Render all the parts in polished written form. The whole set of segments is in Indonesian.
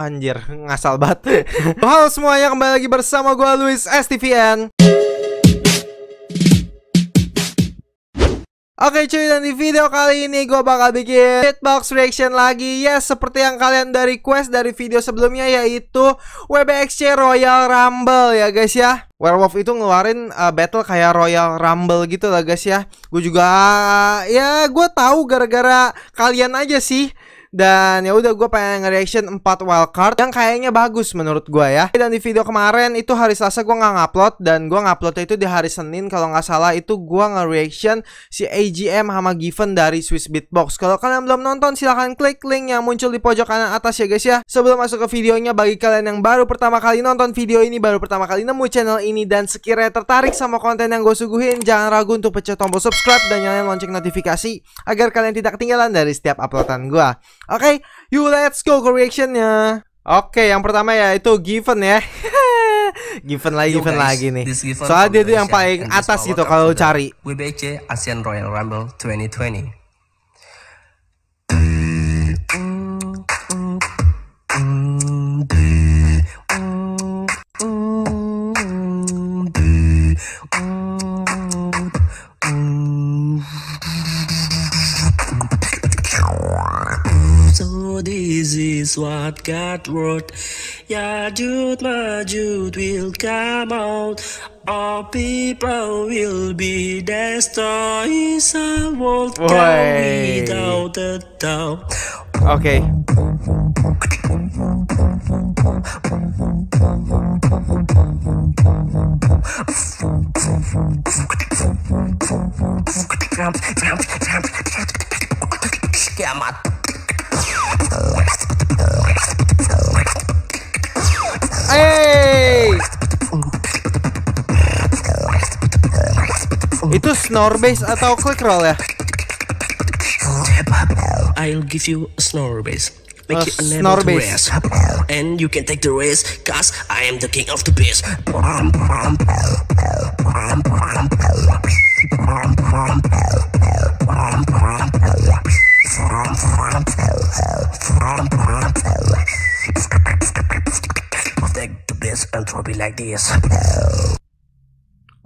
Anjir, ngasal banget. Halo semuanya, kembali lagi bersama gue Louis STVN. Oke cuy, dan di video kali ini gue bakal bikin beatbox reaction lagi. Ya, seperti yang kalian dari request dari video sebelumnya, yaitu WBXC Royal Rumble ya guys ya. Werewolf itu ngeluarin battle kayak Royal Rumble gitu lah guys ya. Gue juga, ya gue tahu gara-gara kalian aja sih. Dan ya udah, gue pengen nge-reaction 4 wildcard yang kayaknya bagus menurut gue ya. Dan di video kemarin itu hari Selasa gue nggak ngupload, dan gue nguploadnya itu di hari Senin kalau nggak salah. Itu gue nge-reaction si AGM sama Given dari Swiss Beatbox. Kalau kalian belum nonton, silahkan klik link yang muncul di pojok kanan atas ya guys ya. Sebelum masuk ke videonya, bagi kalian yang baru pertama kali nonton video ini, baru pertama kali nemu channel ini, dan sekiranya tertarik sama konten yang gue suguhin, jangan ragu untuk pencet tombol subscribe dan nyalain lonceng notifikasi agar kalian tidak ketinggalan dari setiap uploadan gue. Oke, yuk let's go ke reaction-nya. Oke, yang pertama ya itu Given ya. Given lagi nih. Soalnya dia tuh yang paling atas gitu kalau cari. WBC ASEAN Royal Rumble 2020. This is what God wrote. Yajud Majud will come out. All people will be destroyed. A world without a doubt. Okay. Hey, itu snore bass atau click roll ya? I'll give you a snore bass. Make you unable to rest. And you can take the rest, cause I am the king of the bass.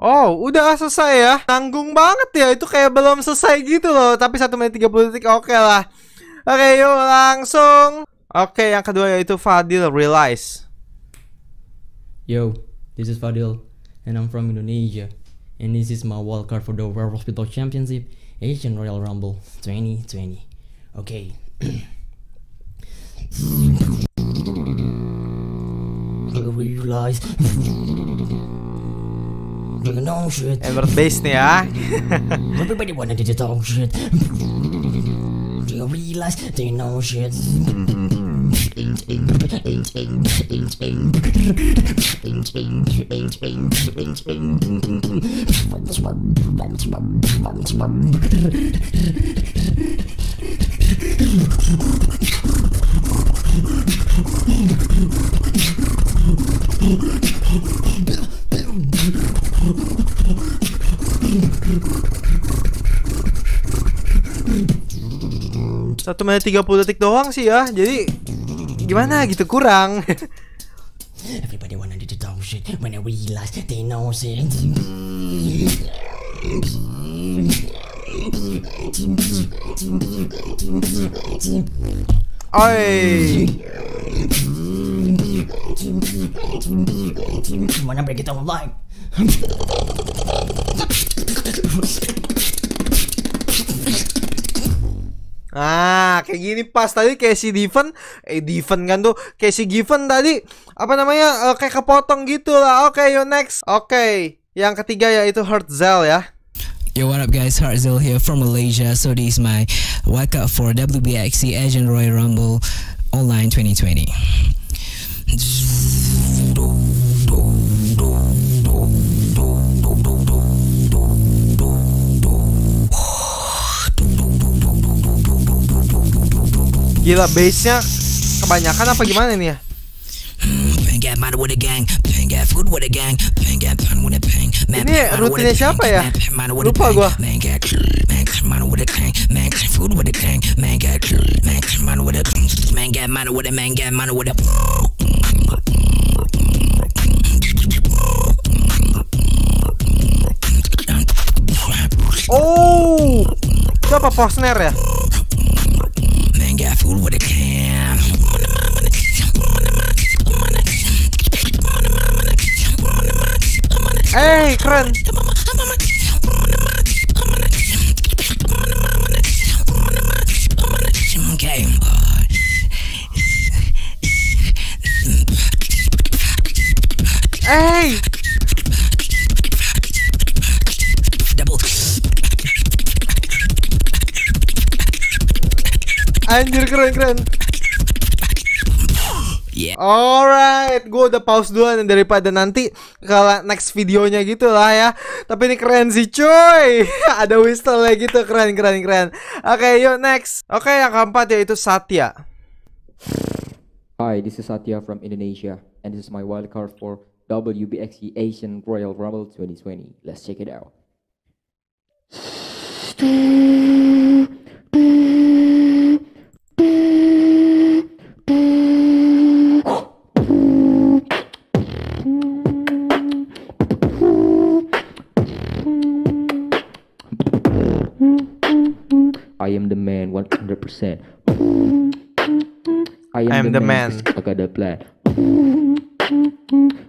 Oh, udah selesai ya. Nanggung banget ya, itu kayak belum selesai gitu loh. Tapi 1 menit 30 detik, oke lah. Oke, yuk langsung. Oke, yang kedua yaitu Fadil, Realize. Yo, this is Fadil and I'm from Indonesia, and this is my wildcard for the Werewolf Beatbox Championship Asian Royal Rumble 2020. Oke. Realize. No shit. Ever base nih ya. Everybody wanna do the dog shit. They realize they know shit. Satu menit 30 detik doang sih ya, jadi gimana gitu, kurang. Everybody wanna do the dumb shit when they realize they know shit. Wanna break it down live. Nah, kayak gini pas tadi kayak si Given kan tuh, kayak si Given tadi apa namanya, kayak kepotong gitu lah. Oke, yo next. Oke, yang ketiga yaitu Hertzel ya. Yo, what up guys, Hertzel here from Malaysia. So this is my wake up for WBXC Asian Royal Rumble Online 2020. Gila, base-nya kebanyakan apa gimana nih ya? Ini rutinnya siapa ya? Lupa gua. man get food with a gang, man get money with a man get money with a man get money with a. Oh, siapa Posner ya? Hey, keren. Hey. Anjir, keren. Alright, gue udah pause duluan daripada nanti kalau next videonya gitu lah ya. Tapi ini keren sih cuy. Ada whistle lagi gitu, keren. Oke, yuk next. Oke, yang keempat yaitu Satya. Hi, this is Satya from Indonesia and this is my wildcard for WBXC Asian Royal Rumble 2020. Let's check it out. I am the man 100%. I am the man. I got the plan.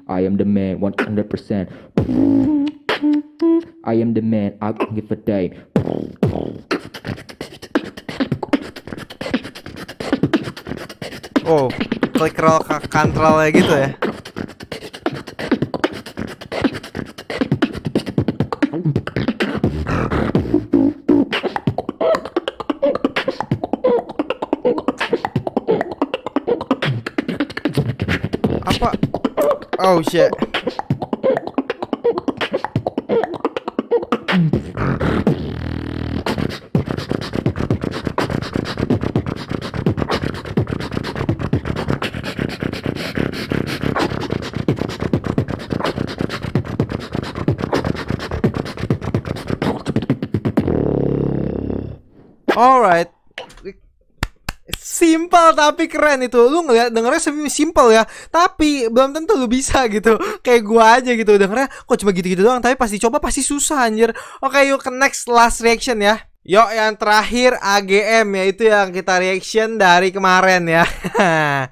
I am the man 100%. I am the man. I don't give a damn. Oh, klik roll kontrol kayak gitu ya. Oh shit. Alright. Simple tapi keren itu. Lu ngeliat dengernya simple ya, tapi belum tentu lu bisa gitu. Kayak gua aja gitu dengernya kok cuma gitu-gitu doang, tapi pasti coba pasti susah anjir. Oke, yuk ke next last reaction ya. Yuk yang terakhir AGM, yaitu yang kita reaction dari kemarin ya.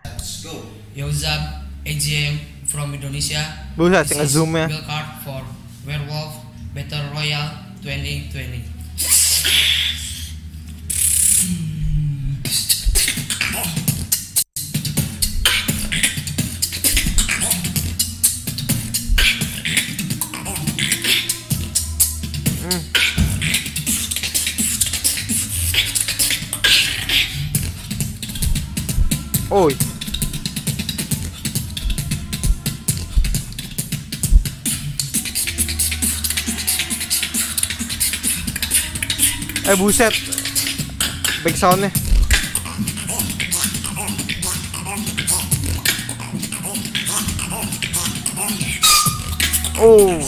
Let's go. Yo Zab, AGM from Indonesia. Buset, ngezoom ya. Wild card for Werewolf Battle Royal 2020. Oi. Buset. Back sound-nya. Oh.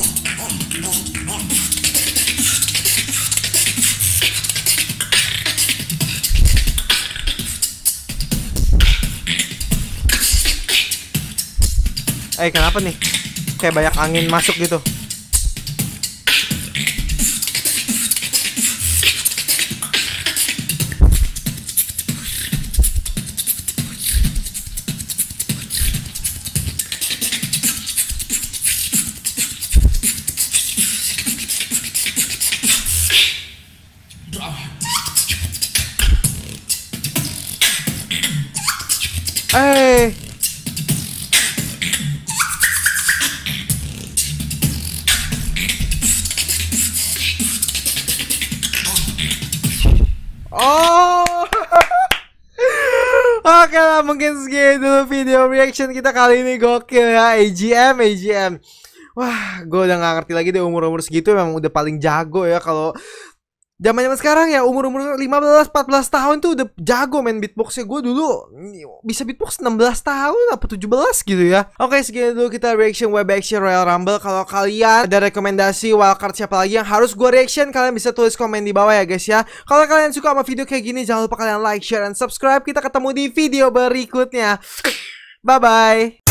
Kenapa nih? Kayak banyak angin masuk gitu. Oke lah, mungkin segitu dulu video reaction kita kali ini. Gokil ya, AGM. Wah, gue udah gak ngerti lagi deh, umur-umur segitu memang udah paling jago ya kalau Zaman-zaman sekarang ya umur-umur 15-14 tahun tuh udah jago main beatboxnya. Gue dulu bisa beatbox 16 tahun apa 17 gitu ya. Oke, segini dulu kita reaction WBXC Royal Rumble. Kalau kalian ada rekomendasi wildcard siapa lagi yang harus gue reaction, kalian bisa tulis komen di bawah ya guys ya. Kalau kalian suka sama video kayak gini, jangan lupa kalian like, share, dan subscribe. Kita ketemu di video berikutnya. Bye-bye.